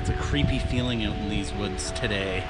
It's a creepy feeling out in these woods today.